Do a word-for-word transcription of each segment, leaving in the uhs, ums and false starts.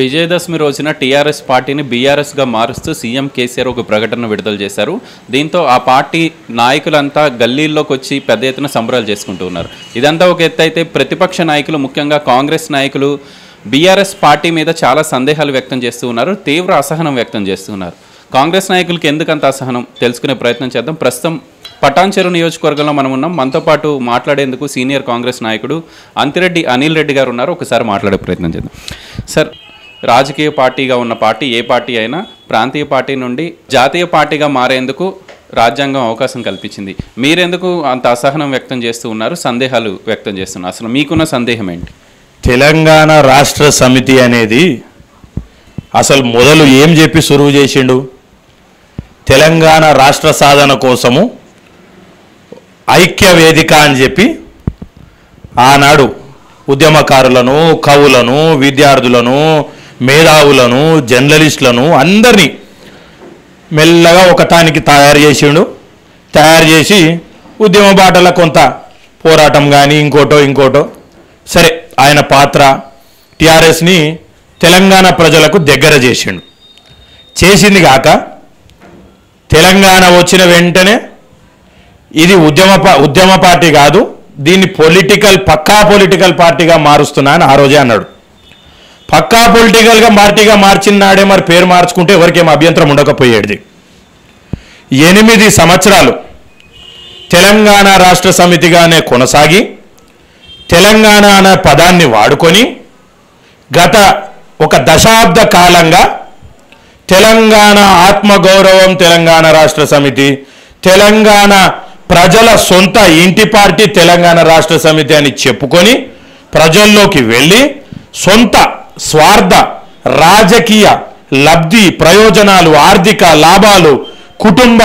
విజయదశమి రోజున టీఆర్ఎస్ పార్టీని బీఆర్ఎస్ గా మారుస్తూ సీఎం కేసీఆర్ ఒక ప్రకటన విడుదల చేశారు. దీంతో ఆ పార్టీ నాయకులంతా గల్లీల్లోకి వచ్చి పెద్ద ఎత్తున సంబరాలు చేసుకుంటున్నారు. ఇదంతా ఒక ఎత్తు అయితే ప్రతిపక్ష నాయకులు ముఖ్యంగా కాంగ్రెస్ నాయకులు బీఆర్ఎస్ పార్టీ మీద చాలా సందేహాలు వ్యక్తం చేస్తూ ఉన్నారు, తీవ్ర అసహనం వ్యక్తం చేస్తున్నారు. కాంగ్రెస్ నాయకులకు ఎందుకంత అసహనం తెలుసుకునే ప్రయత్నం చేద్దాం. ప్రస్తుతం పటాన్చెరు నియోజకవర్గంలో మనం ఉన్నాం. మనతో పాటు మాట్లాడేందుకు సీనియర్ కాంగ్రెస్ నాయకుడు అంతిరెడ్డి అనిల్ రెడ్డి గారు ఉన్నారు. ఒకసారి మాట్లాడే ప్రయత్నం చేద్దాం. సార్, రాజకీయ పార్టీగా ఉన్న పార్టీ ఏ పార్టీ అయినా ప్రాంతీయ పార్టీ నుండి జాతీయ పార్టీగా మారేందుకు రాజ్యాంగం అవకాశం కల్పించింది. మీరెందుకు అంత అసహనం వ్యక్తం చేస్తూ ఉన్నారు, సందేహాలు వ్యక్తం చేస్తున్నారు? అసలు మీకున్న సందేహం ఏంటి? తెలంగాణ రాష్ట్ర సమితి అనేది అసలు మొదలు ఏం చెప్పి సురువు చేసిండు? తెలంగాణ రాష్ట్ర సాధన కోసము ఐక్య వేదిక అని చెప్పి ఆనాడు ఉద్యమకారులను, కవులను, విద్యార్థులను, మేధావులను, జర్నలిస్టులను అందరినీ మెల్లగా ఒకటానికి తయారు చేసిండు. తయారు చేసి ఉద్యమ బాటల కొంత పోరాటం కానీ ఇంకోటో ఇంకోటో సరే ఆయన పాత్ర టీఆర్ఎస్ని తెలంగాణ ప్రజలకు దగ్గర చేసిండు. చేసింది కాక తెలంగాణ వచ్చిన వెంటనే ఇది ఉద్యమ ఉద్యమ పార్టీ కాదు, దీన్ని పొలిటికల్ పక్కా పొలిటికల్ పార్టీగా మారుస్తున్నా అని ఆ రోజే అన్నాడు. పక్కా పొలిటికల్గా పార్టీగా మార్చిన నాడే మరి పేరు మార్చుకుంటే ఎవరికేం అభ్యంతరం ఉండకపోయేది. ఎనిమిది సంవత్సరాలు తెలంగాణ రాష్ట్ర సమితిగానే కొనసాగి తెలంగాణ అనే పదాన్ని వాడుకొని గత ఒక దశాబ్ద కాలంగా తెలంగాణ ఆత్మగౌరవం, తెలంగాణ రాష్ట్ర సమితి, తెలంగాణ ప్రజల సొంత ఇంటి పార్టీ తెలంగాణ రాష్ట్ర సమితి అని చెప్పుకొని ప్రజల్లోకి వెళ్ళి సొంత స్వార్థ రాజకీయ లబ్ధి, ప్రయోజనాలు, ఆర్థిక లాభాలు, కుటుంబ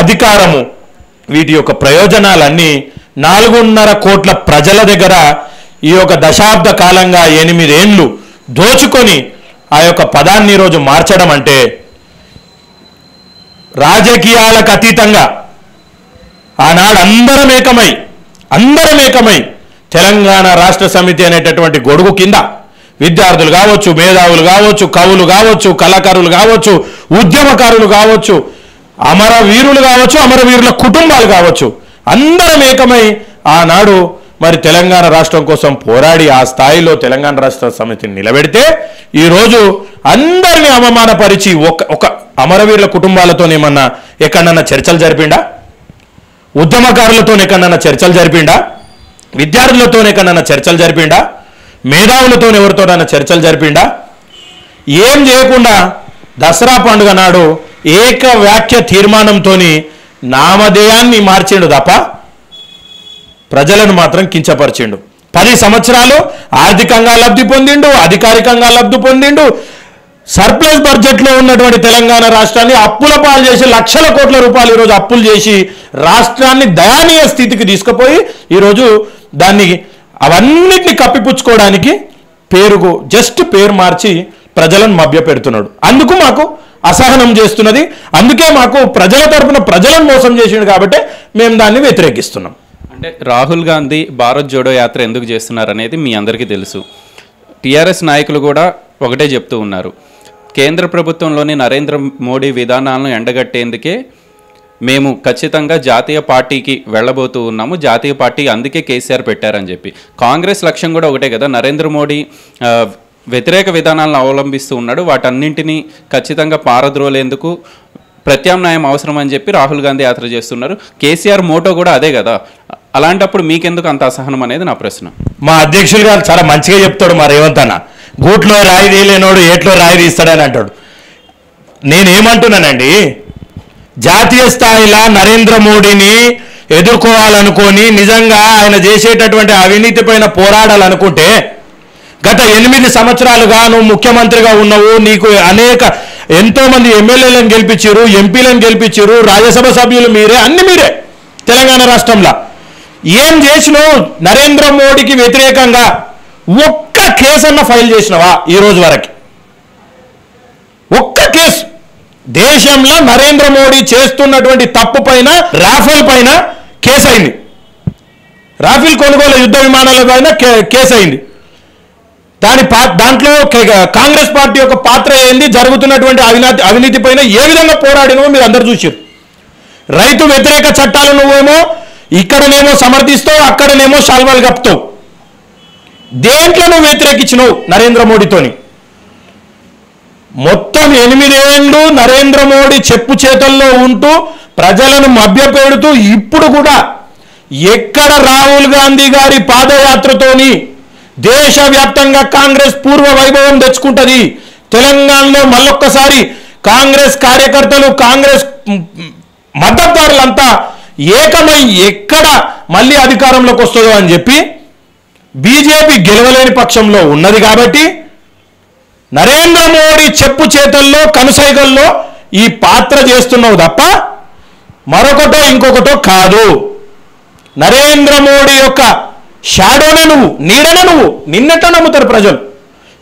అధికారము, వీటి యొక్క ప్రయోజనాలన్నీ నాలుగున్నర కోట్ల ప్రజల దగ్గర ఈ యొక్క దశాబ్ద కాలంగా ఎనిమిదేండ్లు దోచుకొని ఆ యొక్క పదాన్ని ఈరోజు మార్చడం అంటే రాజకీయాలకు అతీతంగా ఆనాడు అందరం ఏకమై అందరం ఏకమై తెలంగాణ రాష్ట్ర సమితి అనేటటువంటి గొడుగు కింద విద్యార్థులు కావచ్చు, మేధావులు కావచ్చు, కవులు కావచ్చు, కళాకారులు కావచ్చు, ఉద్యమకారులు కావచ్చు, అమరవీరులు కావచ్చు, అమరవీరుల కుటుంబాలు కావచ్చు, అందరం ఏకమై ఆనాడు మరి తెలంగాణ రాష్ట్రం కోసం పోరాడి ఆ స్థాయిలో తెలంగాణ రాష్ట్ర సమితిని నిలబెడితే ఈరోజు అందరినీ అవమానపరిచి ఒక ఒక అమరవీరుల కుటుంబాలతోనేమన్నా ఎక్కడన్నా చర్చలు జరిపిండా? ఉద్యమకారులతో ఎక్కడన్నా చర్చలు జరిపిండా? విద్యార్థులతో ఎక్కడన్నా చర్చలు జరిపిండా? మేధావులతో ఎవరితోనైనా చర్చలు జరిపిండా? ఏం చేయకుండా దసరా పండుగ నాడు ఏక వాక్య తీర్మానంతో నామధేయాన్ని మార్చిండు తప్ప ప్రజలను మాత్రం కించపరిచిండు. పది సంవత్సరాలు ఆర్థికంగా లబ్ధి పొందిండు, అధికారికంగా లబ్ధి పొందిండు, సర్ప్లస్ బడ్జెట్లో ఉన్నటువంటి తెలంగాణ రాష్ట్రాన్ని అప్పుల పాలు చేసి లక్షల కోట్ల రూపాయలు ఈరోజు అప్పులు చేసి రాష్ట్రాన్ని దయానీయ స్థితికి తీసుకుపోయి ఈరోజు దాన్ని అవన్నిటిని కప్పిపుచ్చుకోవడానికి పేరుకు జస్ట్ పేరు మార్చి ప్రజలను మభ్య పెడుతున్నాడు. అందుకు మాకు అసహనం చేస్తున్నది. అందుకే మాకు ప్రజల తరఫున ప్రజలను మోసం చేసిండు కాబట్టి మేము దాన్ని వ్యతిరేకిస్తున్నాం. అంటే రాహుల్ గాంధీ భారత్ జోడో యాత్ర ఎందుకు చేస్తున్నారు అనేది మీ అందరికీ తెలుసు. టీఆర్ఎస్ నాయకులు కూడా ఒకటే చెప్తూ ఉన్నారు, కేంద్ర ప్రభుత్వంలోని నరేంద్ర మోడీ విధానాలను ఎండగట్టేందుకే మేము ఖచ్చితంగా జాతీయ పార్టీకి వెళ్ళబోతూ ఉన్నాము, జాతీయ పార్టీ అందుకే కేసీఆర్ పెట్టారని చెప్పి. కాంగ్రెస్ లక్ష్యం కూడా ఒకటే కదా, నరేంద్ర మోడీ వ్యతిరేక విధానాలను అవలంబిస్తూ ఉన్నాడు, వాటన్నింటినీ ఖచ్చితంగా పారద్రోలేందుకు ప్రత్యామ్నాయం అవసరం అని చెప్పి రాహుల్ గాంధీ యాత్ర చేస్తున్నారు. కేసీఆర్ మోటో కూడా అదే కదా, అలాంటప్పుడు మీకెందుకు అంత అసహనం అనేది నా ప్రశ్న. మా అధ్యక్షులు గారు చాలా మంచిగా చెప్తాడు, మా రేవంత్ అన్న గూట్లో రాయి తీయలేనోడు ఏట్లో రాయి తీస్తాడని అంటాడు. నేనేమంటున్నానండి, జాతీయ స్థాయిలో నరేంద్ర మోడీని ఎదుర్కోవాలనుకొని నిజంగా ఆయన చేసేటటువంటి అవినీతి పైన పోరాడాలనుకుంటే గత ఎనిమిది సంవత్సరాలుగా నువ్వు ముఖ్యమంత్రిగా ఉన్నావు, నీకు అనేక ఎంతోమంది ఎమ్మెల్యేలను గెలిపించారు, ఎంపీలను గెలిపించారు, రాజ్యసభ సభ్యులు మీరే, అన్ని మీరే తెలంగాణ రాష్ట్రంలో. ఏం చేసినావు నరేంద్ర మోడీకి వ్యతిరేకంగా? ఒక్క కేసన్న ఫైల్ చేసినవా ఈరోజు వరకు? ఒక్క కేసు దేశంలో నరేంద్ర మోడీ చేస్తున్నటువంటి తప్పు పైన, రాఫెల్ పైన కేసు అయింది, రాఫెల్ కొనుగోలు యుద్ధ విమానాల పైన కేసు అయింది. దాని దాంట్లో కాంగ్రెస్ పార్టీ యొక్క పాత్ర ఏంది, జరుగుతున్నటువంటి అవినీతి అవినీతిపైన ఏ విధంగా పోరాడినో మీరు అందరూ చూశారు. రైతు వ్యతిరేక చట్టాలు నువ్వేమో ఇక్కడనేమో సమర్థిస్తావు, అక్కడనేమో శాల్వాలు కప్పుతావు. దేంట్లో నువ్వు వ్యతిరేకించినవు నరేంద్ర మోడీతోని? మొత్తం ఎనిమిదేళ్లు నరేంద్ర మోడీ చెప్పు చేతల్లో ఉంటూ ప్రజలను మభ్యపెడుతూ ఇప్పుడు కూడా ఎక్కడ రాహుల్ గాంధీ గారి పాదయాత్రతోని దేశవ్యాప్తంగా కాంగ్రెస్ పూర్వ వైభవం తెచ్చుకుంటుంది, తెలంగాణలో మళ్ళొక్కసారి కాంగ్రెస్ కార్యకర్తలు కాంగ్రెస్ మద్దతుదారులంతా ఏకమై ఎక్కడ మళ్ళీ అధికారంలోకి వస్తుందో అని చెప్పి బీజేపీ గెలవలేని పక్షంలో ఉన్నది. కాబట్టి నరేంద్ర మోడీ చెప్పు చేతల్లో కనుసైగల్లో ఈ పాత్ర చేస్తున్నావు తప్ప మరొకటో ఇంకొకటో కాదు. నరేంద్ర మోడీ యొక్క షాడోనే నువ్వు, నీడనే నువ్వు. నిన్నట నమ్ముతారు ప్రజలు.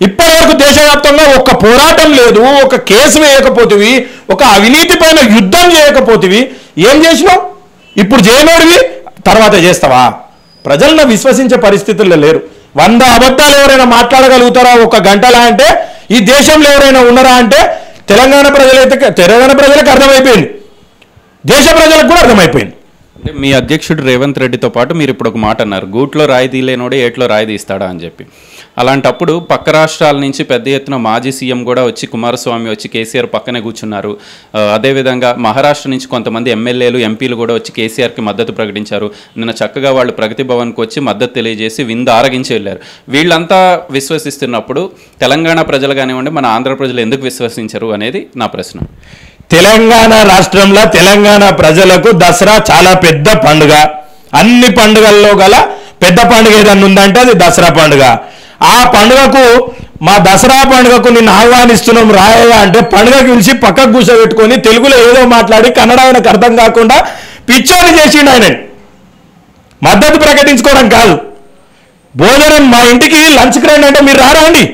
ఇప్పటి వరకు దేశవ్యాప్తంగా ఒక్క పోరాటం లేదు, ఒక కేసు వేయకపోతేవి, ఒక అవినీతి పైన యుద్ధం చేయకపోతేవి. ఏం చేసినావు? ఇప్పుడు చేయనోడివి తర్వాత చేస్తావా? ప్రజలను విశ్వసించే పరిస్థితుల్లో లేరు. వంద అబద్ధాలు ఎవరైనా మాట్లాడగలుగుతారా ఒక గంటలా అంటే? ఈ దేశంలో ఎవరైనా ఉన్నారా అంటే తెలంగాణ ప్రజలైతే తెలంగాణ ప్రజలకు అర్థమైపోయింది, దేశ ప్రజలకు కూడా అర్థమైపోయింది. అంటే మీ అధ్యక్షుడు రేవంత్ రెడ్డితో పాటు మీరు ఇప్పుడు ఒక మాట అన్నారు, గూట్లో రాయి తీయలేనోడే ఏట్లో రాయి తీస్తాడా అని చెప్పి. అలాంటప్పుడు పక్క రాష్ట్రాల నుంచి పెద్ద ఎత్తున మాజీ సీఎం కూడా వచ్చి, కుమారస్వామి వచ్చి కేసీఆర్ పక్కనే కూర్చున్నారు. అదేవిధంగా మహారాష్ట్ర నుంచి కొంతమంది ఎమ్మెల్యేలు ఎంపీలు కూడా వచ్చి కేసీఆర్కి మద్దతు ప్రకటించారు. నిన్న చక్కగా వాళ్ళు ప్రగతి భవన్కి వచ్చి మద్దతు తెలియజేసి విందు ఆరగించి వెళ్ళారు. వీళ్ళంతా విశ్వసిస్తున్నప్పుడు తెలంగాణ ప్రజలు కానివ్వండి, మన ఆంధ్ర ప్రజలు ఎందుకు విశ్వసించరు అనేది నా ప్రశ్న. తెలంగాణ రాష్ట్రంలో తెలంగాణ ప్రజలకు దసరా చాలా పెద్ద పండుగ. అన్ని పండుగల్లో గల పెద్ద పండుగ ఏదన్నా ఉందంటే అది దసరా పండుగ. ఆ పండుగకు, మా దసరా పండుగకు నిన్ను ఆహ్వానిస్తున్నాం రాయగా అంటే పండుగకు పిలిచి పక్కకు కూర్చోబెట్టుకొని తెలుగులో ఏదో మాట్లాడి కన్నడ ఆయనకు అర్థం కాకుండా పిచ్చోని చేసిండు. ఆయన మద్దతు ప్రకటించుకోవడం కాదు, భోజనం మా ఇంటికి లంచ్కి రండి అంటే మీరు రారండి.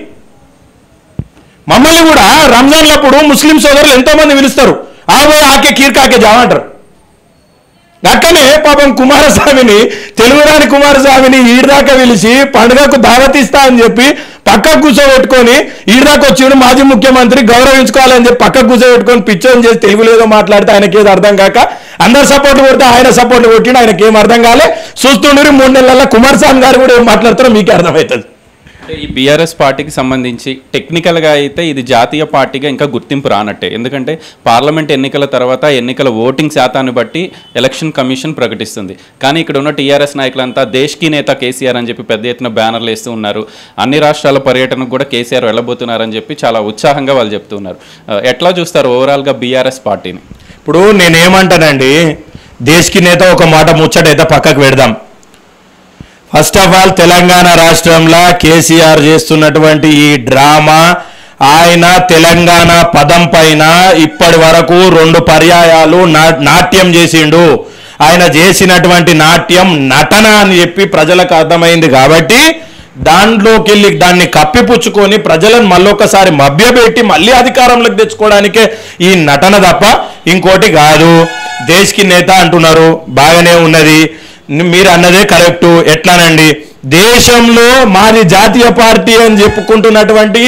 మమ్మల్ని కూడా రంజాన్లప్పుడు ముస్లిం సోదరులు ఎంతోమంది పిలుస్తారు, ఆగే ఆకే కీర్కాకే జావ అంటారు. అట్లనే పాపం కుమారస్వామిని, తెలుగురాని కుమారస్వామిని ఈడదాకా పిలిచి పండుగకు దావతిస్తా అని చెప్పి పక్కకు కూర్చోబెట్టుకొని, ఈడదాకా వచ్చి మాజీ ముఖ్యమంత్రి గౌరవించుకోవాలని చెప్పి పక్కకు కూర్చోబెట్టుకొని పిచ్చోని చేసి తెలుగులో ఏదో మాట్లాడితే ఆయనకేదో అర్థం కాక అందరు సపోర్ట్ కొడితే ఆయన సపోర్ట్ కొట్టిండు, ఆయనకి ఏం అర్థం కాలే. చూస్తుండ్రి మూడు నెలల్లో కుమారస్వామి గారు కూడా ఏం మాట్లాడతారో మీకే అర్థమవుతుంది. ఈ బీఆర్ఎస్ పార్టీకి సంబంధించి టెక్నికల్గా అయితే ఇది జాతీయ పార్టీగా ఇంకా గుర్తింపు రానట్టే, ఎందుకంటే పార్లమెంట్ ఎన్నికల తర్వాత ఎన్నికల ఓటింగ్ శాతాన్ని బట్టి ఎలక్షన్ కమిషన్ ప్రకటిస్తుంది. కానీ ఇక్కడ ఉన్న టీఆర్ఎస్ నాయకులంతా దేశకీ నేత కేసీఆర్ అని చెప్పి పెద్ద ఎత్తున బ్యానర్లు వేస్తూ ఉన్నారు. అన్ని రాష్ట్రాల పర్యటనకు కూడా కేసీఆర్ వెళ్ళబోతున్నారని చెప్పి చాలా ఉత్సాహంగా వాళ్ళు చెప్తున్నారు. ఎట్లా చూస్తారు ఓవరాల్గా బీఆర్ఎస్ పార్టీని? ఇప్పుడు నేనేమంటానండి, దేశకీ నేత ఒక మాట ముచ్చటైతే పక్కకు పెడదాం. ఫస్ట్ ఆఫ్ ఆల్ తెలంగాణ రాష్ట్రంలో కేసీఆర్ చేస్తున్నటువంటి ఈ డ్రామా, ఆయన తెలంగాణ పదం పైన ఇప్పటి వరకు రెండు పర్యాయాలు నాట్యం చేసిండు. ఆయన చేసినటువంటి నాట్యం నటన అని చెప్పి ప్రజలకు అర్థమైంది. కాబట్టి దాంట్లోకి వెళ్ళి దాన్ని కప్పిపుచ్చుకొని ప్రజలను మళ్ళొకసారి మభ్యపెట్టి మళ్ళీ అధికారంలోకి తెచ్చుకోవడానికే ఈ నటన తప్ప ఇంకోటి కాదు. దేశకి నేత అంటున్నారు, బాగానే ఉన్నది, మీరు అన్నదే కరెక్టు. ఎట్లానండి, దేశంలో మాది జాతీయ పార్టీ అని చెప్పుకుంటున్నటువంటి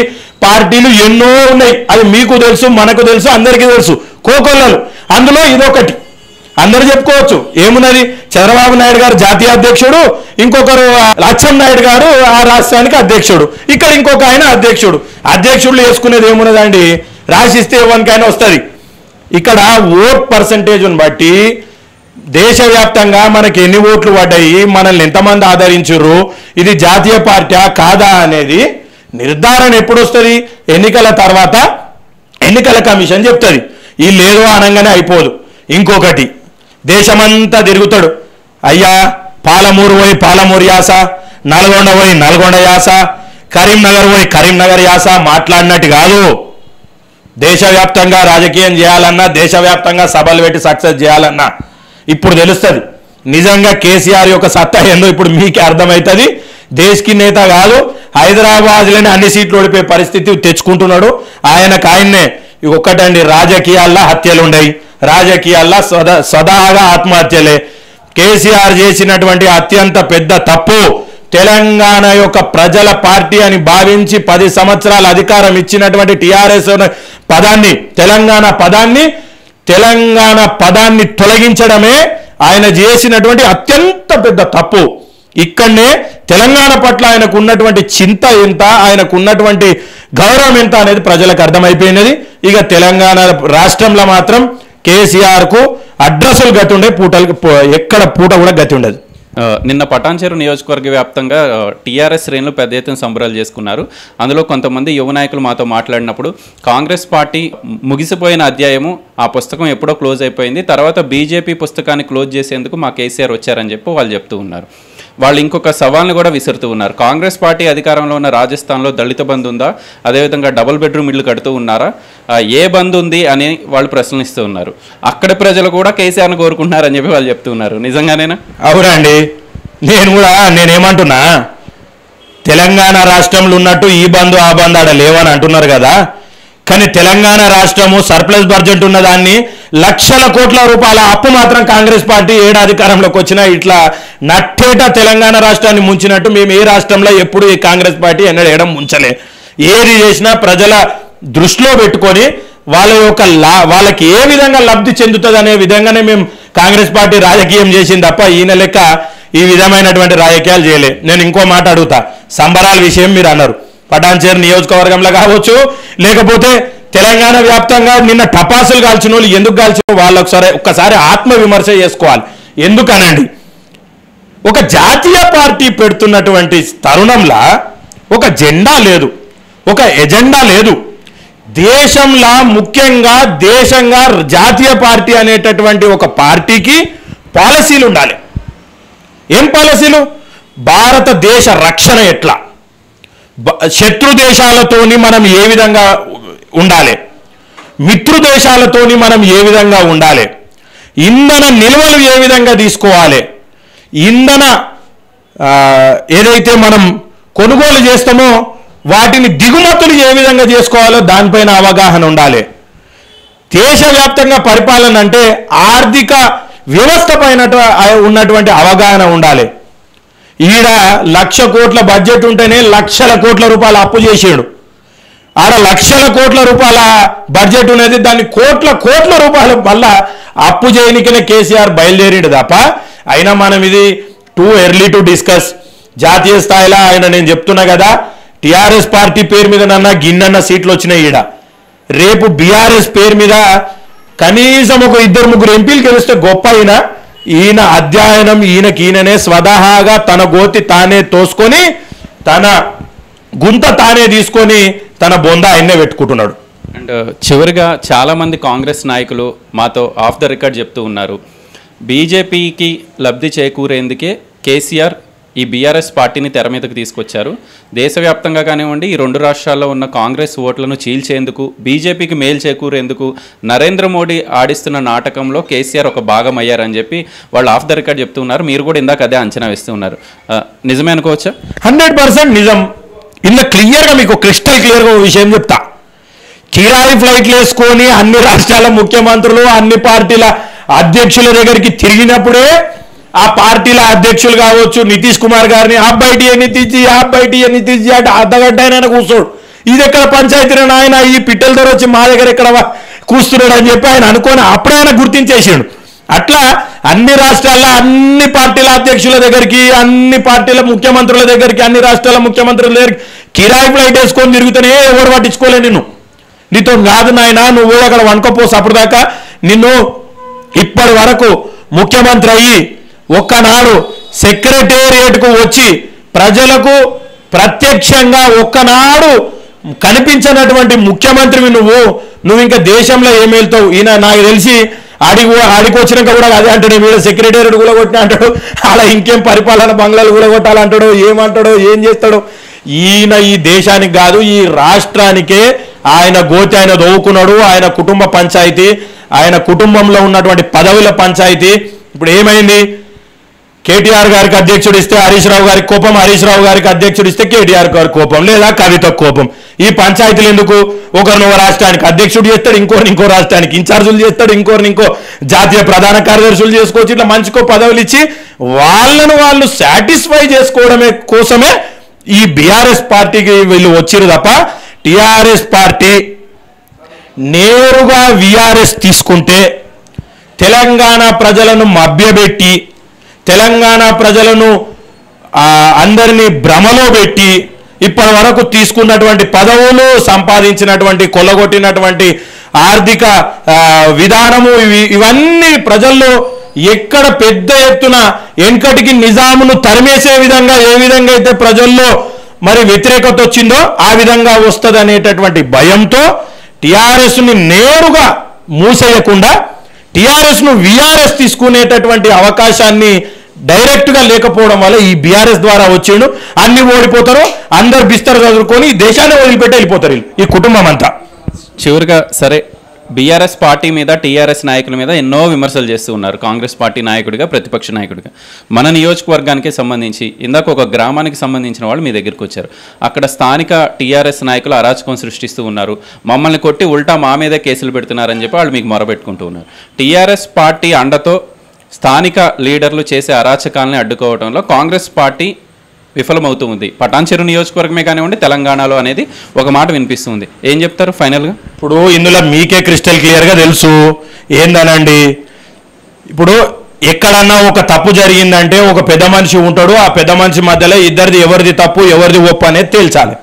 పార్టీలు ఎన్నో ఉన్నాయి, అది మీకు తెలుసు, మనకు తెలుసు, అందరికీ తెలుసు, కోకొల్లలు. అందులో ఇదొకటి అందరు చెప్పుకోవచ్చు. ఏమున్నది, చంద్రబాబు నాయుడు గారు జాతీయ అధ్యక్షుడు, ఇంకొకరు అచ్చం నాయుడు గారు ఆ రాష్ట్రానికి అధ్యక్షుడు, ఇక్కడ ఇంకొక ఆయన అధ్యక్షుడు. అధ్యక్షుడు వేసుకునేది ఏమున్నదండి, రాసిస్తే ఎవరికైనా వస్తుంది. ఇక్కడ ఓట్ పర్సంటేజ్ని బట్టి దేశవ్యాప్తంగా మనకి ఎన్ని ఓట్లు పడ్డాయి, మనల్ని ఎంతమంది ఆదరించురు, ఇది జాతీయ పార్టీ కాదా అనేది నిర్ధారణ ఎప్పుడు వస్తుంది? ఎన్నికల తర్వాత ఎన్నికల కమిషన్ చెప్తుంది. ఈ లేదు అనగానే అయిపోదు. ఇంకొకటి, దేశమంతా తిరుగుతాడు, అయ్యా పాలమూరు పోయి పాలమూరు యాస, నల్గొండ పోయి నల్గొండ యాస, కరీంనగర్ పోయి కరీంనగర్ యాస మాట్లాడినట్టు కాదు. దేశవ్యాప్తంగా రాజకీయం చేయాలన్నా, దేశవ్యాప్తంగా సభలు పెట్టి సక్సెస్ చేయాలన్నా ఇప్పుడు తెలుస్తుంది నిజంగా కేసీఆర్ యొక్క సత్తా ఏందో. ఇప్పుడు మీకే అర్థమవుతుంది. దేశకి నేత కాదు, హైదరాబాద్లోనే అన్ని సీట్లు ఓడిపోయే పరిస్థితి తెచ్చుకుంటున్నాడు. ఆయనకు ఆయన్నే ఒక్కటండి, రాజకీయాల్లో హత్యలు ఉన్నాయి, రాజకీయాల్లో సదా సదాగా ఆత్మహత్యలే. కేసీఆర్ చేసినటువంటి అత్యంత పెద్ద తప్పు తెలంగాణ యొక్క ప్రజల పార్టీ అని భావించి పది సంవత్సరాల అధికారం ఇచ్చినటువంటి టిఆర్ఎస్ పదాన్ని తెలంగాణ పదాన్ని తెలంగాణ పదాన్ని తొలగించడమే ఆయన చేసినటువంటి అత్యంత పెద్ద తప్పు. ఇక్కడనే తెలంగాణ పట్ల ఆయనకు ఉన్నటువంటి చింత ఎంత, ఆయనకు ఉన్నటువంటి గౌరవం ఎంత అనేది ప్రజలకు అర్థమైపోయినది. ఇక తెలంగాణ రాష్ట్రంలో మాత్రం కేసీఆర్కు అడ్రస్లు గట్టుండే పూటలు ఎక్కడ పూట కూడా గతి ఉండదు. నిన్న పటాన్చెరు నియోజకవర్గ వ్యాప్తంగా టీఆర్ఎస్ శ్రేణులు పెద్ద ఎత్తున సంబరాలు చేసుకున్నారు. అందులో కొంతమంది యువ నాయకులు మాతో మాట్లాడినప్పుడు కాంగ్రెస్ పార్టీ ముగిసిపోయిన అధ్యాయము, ఆ పుస్తకం ఎప్పుడో క్లోజ్ అయిపోయింది, తర్వాత బీజేపీ పుస్తకాన్ని క్లోజ్ చేసేందుకు మా కేసీఆర్ వచ్చారని చెప్పి వాళ్ళు చెప్తూ ఉన్నారు. వాళ్ళు ఇంకొక సవాల్ని కూడా విసురుతూ ఉన్నారు. కాంగ్రెస్ పార్టీ అధికారంలో ఉన్న రాజస్థాన్లో దళిత బంధు ఉందా, అదేవిధంగా డబుల్ బెడ్రూమ్ ఇళ్ళు కడుతూ ఉన్నారా, ఏ బంధు ఉంది అని వాళ్ళు ప్రశ్నిస్తూ ఉన్నారు. అక్కడ ప్రజలు కూడా కేసీఆర్ను కోరుకుంటున్నారని చెప్పి వాళ్ళు చెప్తూ ఉన్నారు. నిజంగానేనా? అవునా అండి, నేను కూడా నేనేమంటున్నా, తెలంగాణ రాష్ట్రంలో ఉన్నట్టు ఈ బంధు ఆ బంధు ఆడ లేవని అంటున్నారు కదా, కానీ తెలంగాణ రాష్ట్రము సర్ప్లస్ బడ్జెట్ ఉన్న దాన్ని లక్షల కోట్ల రూపాయల అప్పు మాత్రం కాంగ్రెస్ పార్టీ ఏడు అధికారంలోకి వచ్చినా ఇట్లా నట్టేట తెలంగాణ రాష్ట్రాన్ని ముంచినట్టు మేము ఏ రాష్ట్రంలో ఎప్పుడు ఈ కాంగ్రెస్ పార్టీ ఎన్నడూ ఏడం ముంచలే. ఏది చేసినా ప్రజల దృష్టిలో పెట్టుకొని వాళ్ళ యొక్క లా వాళ్ళకి ఏ విధంగా లబ్ధి చెందుతుంది అనే విధంగానే మేము కాంగ్రెస్ పార్టీ రాజకీయం చేసింది తప్ప ఈయన లెక్క ఈ విధమైనటువంటి రాజకీయాలు చేయలే. నేను ఇంకో మాట అడుగుతా, సంబరాల విషయం మీరు అన్నారు, పటాన్చేరు నియోజకవర్గంలో కావచ్చు లేకపోతే తెలంగాణ వ్యాప్తంగా నిన్న టపాసులు కాల్చిన వాళ్ళు ఎందుకు కాల్చిన వాళ్ళు ఒకసారి ఒక్కసారి ఆత్మవిమర్శ చేసుకోవాలి. ఎందుకనండి, ఒక జాతీయ పార్టీ పెడుతున్నటువంటి తరుణంలో ఒక జెండా లేదు, ఒక ఎజెండా లేదు. దేశంలో ముఖ్యంగా దేశంగా జాతీయ పార్టీ అనేటటువంటి ఒక పార్టీకి పాలసీలు ఉండాలి. ఏం పాలసీలు? భారతదేశ రక్షణ ఎట్లా, శత్రు దేశాలతోని మనం ఏ విధంగా ఉండాలి, మిత్రుదేశాలతోని మనం ఏ విధంగా ఉండాలి, ఇంధన నిల్వలు ఏ విధంగా తీసుకోవాలి, ఇంధన ఏదైతే మనం కొనుగోలు చేస్తామో వాటిని దిగుమతులు ఏ విధంగా చేసుకోవాలో దానిపైన అవగాహన ఉండాలి. దేశవ్యాప్తంగా పరిపాలన అంటే ఆర్థిక వ్యవస్థ పైన ఉన్నటువంటి అవగాహన ఉండాలి. ఈడ లక్ష కోట్ల బడ్జెట్ ఉంటేనే లక్షల కోట్ల రూపాయలు అప్పు చేసాడు, ఆడ లక్షల కోట్ల రూపాయల బడ్జెట్ ఉన్నది దాన్ని కోట్ల కోట్ల రూపాయల వల్ల అప్పు చేయనికనే కేసీఆర్ బయలుదేరాడు తప్ప అయినా మనం ఇది టూ ఎర్లీ టు డిస్కస్. జాతీయ స్థాయిలో ఆయన, నేను చెప్తున్నా కదా, టీఆర్ఎస్ పార్టీ పేరు మీద నన్న గిన్నెన్న సీట్లు వచ్చినాయి, ఈడ రేపు బీఆర్ఎస్ పేరు మీద కనీసం ఒక ఇద్దరు ముగ్గురు ఎంపీలు గెలిస్తే గొప్ప. అయినా ఈయన అధ్యయనం ఈయనకి ఈయననే స్వతహాగా తన గోతి తానే తోసుకొని తన గుంత తానే తీసుకొని తన బొంద ఆయన్నే పెట్టుకుంటున్నాడు. అండ్ చివరిగా చాలామంది కాంగ్రెస్ నాయకులు మాతో ఆఫ్ ద రికార్డ్ చెప్తూ ఉన్నారు, బీజేపీకి లబ్ధి చేకూరేందుకే కేసీఆర్ ఈ బీఆర్ఎస్ పార్టీని తెర మీదకు తీసుకొచ్చారు, దేశవ్యాప్తంగా కానివ్వండి ఈ రెండు రాష్ట్రాల్లో ఉన్న కాంగ్రెస్ ఓట్లను చీల్చేందుకు బీజేపీకి మేలు చేకూరేందుకు నరేంద్ర మోడీ ఆడిస్తున్న నాటకంలో కేసీఆర్ ఒక భాగం అయ్యారని చెప్పి వాళ్ళు ఆఫ్ ద రికార్డ్ చెప్తూ ఉన్నారు. మీరు కూడా ఇందాక అదే అంచనా వేస్తూ ఉన్నారు, నిజమే అనుకోవచ్చా? హండ్రెడ్ పర్సెంట్ నిజం. ఇంత క్లియర్గా మీకు క్రిస్టల్ క్లియర్గా విషయం చెప్తా, కిరాయి ఫ్లైట్లు వేసుకొని అన్ని రాష్ట్రాల ముఖ్యమంత్రులు అన్ని పార్టీల అధ్యక్షుల దగ్గరికి తిరిగినప్పుడే ఆ పార్టీల అధ్యక్షులు కావచ్చు నితీష్ కుమార్ గారిని అబ్బాయిటి అని తీసి అబ్బాయిటి అని తీసి అంటే అర్ధగంట ఆయన కూర్చోడు, ఇది ఎక్కడ పంచాయతీ ఆయన ఈ పిట్టల ధర వచ్చి మా దగ్గర ఎక్కడ కూర్చున్నాడు అని చెప్పి ఆయన అనుకోని అప్పుడే ఆయన గుర్తించేసాడు. అట్లా అన్ని రాష్ట్రాల్లో అన్ని పార్టీల అధ్యక్షుల దగ్గరికి అన్ని పార్టీల ముఖ్యమంత్రుల దగ్గరికి అన్ని రాష్ట్రాల ముఖ్యమంత్రుల దగ్గరికి కిరాయి ఫ్లైట్ వేసుకొని తిరుగుతానే, ఎవరు పట్టించుకోలే నిన్ను, నీతో కాదు నాయన నువ్వు అక్కడ వణుకపోసు. అప్పుడు దాకా నిన్ను ఇప్పటి వరకు ముఖ్యమంత్రి అయ్యి ఒక్కనాడు సెక్రటేరియట్కు వచ్చి ప్రజలకు ప్రత్యక్షంగా ఒక్కనాడు కనిపించినటువంటి ముఖ్యమంత్రివి నువ్వు నువ్వు ఇంకా దేశంలో ఏం వెళ్తావు. ఈయన నాకు తెలిసి ఆడికి ఆడికి వచ్చినాక కూడా అదే అంటాడు, వీళ్ళ సెక్రటేరియట్ కూడా కొట్టిన అంటాడు, అలా ఇంకేం పరిపాలన బంగ్లాలు కూడా కొట్టాలంటాడు, ఏమంటాడో ఏం చేస్తాడో. ఈయన ఈ దేశానికి కాదు ఈ రాష్ట్రానికే ఆయన గోతి ఆయన దోవుకున్నాడు. ఆయన కుటుంబ పంచాయతీ, ఆయన కుటుంబంలో ఉన్నటువంటి పదవుల పంచాయతీ. ఇప్పుడు ఏమైంది, కేటీఆర్ గారికి అధ్యక్షుడు ఇస్తే హరీష్ రావు గారికి కోపం, హరీష్ రావు గారికి అధ్యక్షుడు ఇస్తే కేటీఆర్ గారి కోపం, లేదా కవిత కోపం. ఈ పంచాయతీలు ఎందుకు? ఒకరిని ఒక రాష్ట్రానికి అధ్యక్షుడు చేస్తాడు, ఇంకోరిని ఇంకో రాష్ట్రానికి ఇన్ఛార్జులు చేస్తాడు, ఇంకోరిని ఇంకో జాతీయ ప్రధాన కార్యదర్శులు చేసుకోవచ్చు. ఇట్లా మంచికో పదవులు ఇచ్చి వాళ్ళను వాళ్ళు సాటిస్ఫై చేసుకోవడమే కోసమే ఈ బీఆర్ఎస్ పార్టీకి వీళ్ళు వచ్చారు తప్ప, టీఆర్ఎస్ పార్టీ నేరుగా వీఆర్ఎస్ తీసుకుంటే తెలంగాణ ప్రజలను మభ్యపెట్టి, తెలంగాణ ప్రజలను అందరినీ భ్రమలో పెట్టి ఇప్పటి వరకు తీసుకున్నటువంటి పదవులు, సంపాదించినటువంటి, కొల్లగొట్టినటువంటి ఆర్థిక విధానము, ఇవి ఇవన్నీ ప్రజల్లో ఎక్కడ పెద్ద ఎత్తున వెనకటికి నిజామును తరిమేసే విధంగా ఏ విధంగా అయితే ప్రజల్లో మరి వ్యతిరేకత వచ్చిందో ఆ విధంగా వస్తుంది అనేటటువంటి భయంతో టీఆర్ఎస్ని నేరుగా మూసేయకుండా టీఆర్ఎస్ను వీఆర్ఎస్ తీసుకునేటటువంటి అవకాశాన్ని డైరెక్ట్గా లేకపోవడం వల్ల ఈ బీఆర్ఎస్ ద్వారా వచ్చిండు. అన్ని ఓడిపోతారు, అందరు బిస్తరు చదువుకొని దేశాన్ని వదిలిపెట్టి వెళ్ళిపోతారు ఈ కుటుంబం అంతా. చివరిగా సరే, బీఆర్ఎస్ పార్టీ మీద, టీఆర్ఎస్ నాయకుల మీద ఎన్నో విమర్శలు చేస్తూ ఉన్నారు కాంగ్రెస్ పార్టీ నాయకుడిగా, ప్రతిపక్ష నాయకుడిగా. మన నియోజకవర్గానికి సంబంధించి ఇందాక ఒక గ్రామానికి సంబంధించిన వాళ్ళు మీ దగ్గరికి వచ్చారు, అక్కడ స్థానిక టీఆర్ఎస్ నాయకులు అరాచకం సృష్టిస్తూ ఉన్నారు, మమ్మల్ని కొట్టి ఉల్టా మా మీదే కేసులు పెడుతున్నారని చెప్పి వాళ్ళు మీకు మొరబెట్టుకుంటూ ఉన్నారు. టీఆర్ఎస్ పార్టీ అండతో స్థానిక లీడర్లు చేసే అరాచకాలని అడ్డుకోవడంలో కాంగ్రెస్ పార్టీ విఫలమవుతూ ఉంది. పటాన్చెరు నియోజకవర్గమే కానివ్వండి, తెలంగాణలో అనేది ఒక మాట వినిపిస్తుంది. ఏం చెప్తారు ఫైనల్గా? ఇప్పుడు ఇందులో మీకే క్రిస్టల్ క్లియర్గా తెలుసు ఏందనండి, ఇప్పుడు ఎక్కడన్నా ఒక తప్పు జరిగిందంటే ఒక పెద్ద మనిషి ఉంటాడు, ఆ పెద్ద మనిషి మధ్యలో ఇద్దరిది ఎవరిది తప్పు ఎవరిది ఒప్పు అనేది తేల్చాలి.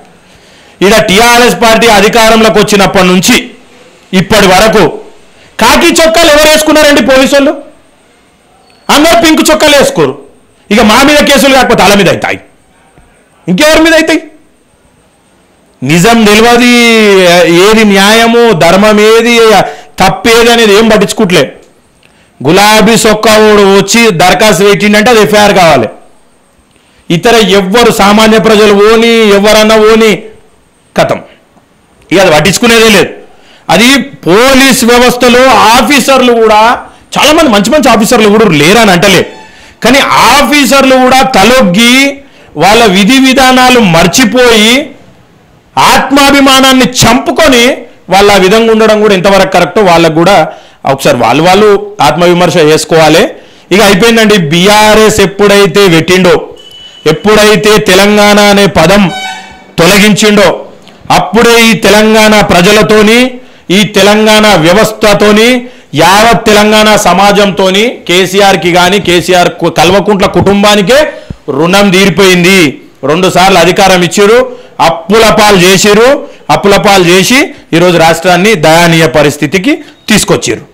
ఇలా టీఆర్ఎస్ పార్టీ అధికారంలోకి వచ్చినప్పటి నుంచి ఇప్పటి వరకు కాకి చొక్కాలు ఎవరు వేసుకున్నారండి? పోలీసు వాళ్ళు అందరూ పింక్ చొక్కాలు వేసుకోరు. ఇక మా మీద కేసులు కాకపోతే వాళ్ళ మీద అవుతాయి, ఇంకెవరి మీద అవుతాయి? నిజం తెలియదు, ఏది న్యాయము, ధర్మం ఏది, తప్పేది అనేది ఏం పట్టించుకుంటలే. గులాబీ సొక్క వచ్చి దరఖాస్తు పెట్టిందంటే అది ఎఫ్ఐఆర్ కావాలి. ఇతర ఎవ్వరు సామాన్య ప్రజలు ఓని ఎవరన్నా ఓని కథం, ఇక అది పట్టించుకునేదే లేదు. అది పోలీస్ వ్యవస్థలో ఆఫీసర్లు కూడా చాలామంది మంచి మంచి ఆఫీసర్లు కూడా లేరని అంటలే, కానీ ఆఫీసర్లు కూడా తలొగ్గి వాళ్ళ విధి విధానాలు మర్చిపోయి ఆత్మాభిమానాన్ని చంపుకొని వాళ్ళ విధంగా ఉండడం కూడా ఎంతవరకు కరెక్టో వాళ్ళకు కూడా ఒకసారి వాళ్ళు వాళ్ళు ఆత్మవిమర్శ చేసుకోవాలి. ఇక అయిపోయిందండి, బీఆర్ఎస్ ఎప్పుడైతే పెట్టిండో, ఎప్పుడైతే తెలంగాణ అనే పదం తొలగించిండో అప్పుడే ఈ తెలంగాణ ప్రజలతోని, ఈ తెలంగాణ వ్యవస్థతోని, యావత్ తెలంగాణ సమాజంతో కేసీఆర్కి కానీ, కేసీఆర్ కల్వకుంట్ల కుటుంబానికే రుణం తీరిపోయింది. రెండు సార్లు అధికారం ఇచ్చారు, అప్పుల పాలు చేసిరు, అప్పుల పాలు చేసి ఈరోజు రాష్ట్రాన్ని దయానీయ పరిస్థితికి తీసుకొచ్చారు.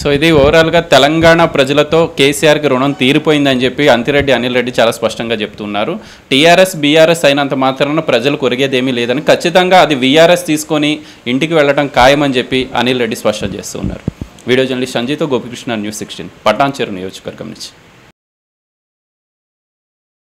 సో ఇది ఓవరాల్గా తెలంగాణ ప్రజలతో కేసీఆర్కి రుణం తీరిపోయిందని చెప్పి అంతిరెడ్డి అనిల్ రెడ్డి చాలా స్పష్టంగా చెప్తున్నారు. టీఆర్ఎస్ బీఆర్ఎస్ అయినంత మాత్రాన ప్రజలు కొరిగేదేమీ లేదని, ఖచ్చితంగా అది వీఆర్ఎస్ తీసుకొని ఇంటికి వెళ్ళడం ఖాయమని చెప్పి అనిల్ రెడ్డి స్పష్టం చేస్తున్నారు. వీడియో జర్నలిస్ట్ సంజీతో గోపికృష్ణ, న్యూస్ సిక్స్టీన్, పటాన్చెరు నియోజకవర్గం నుంచి.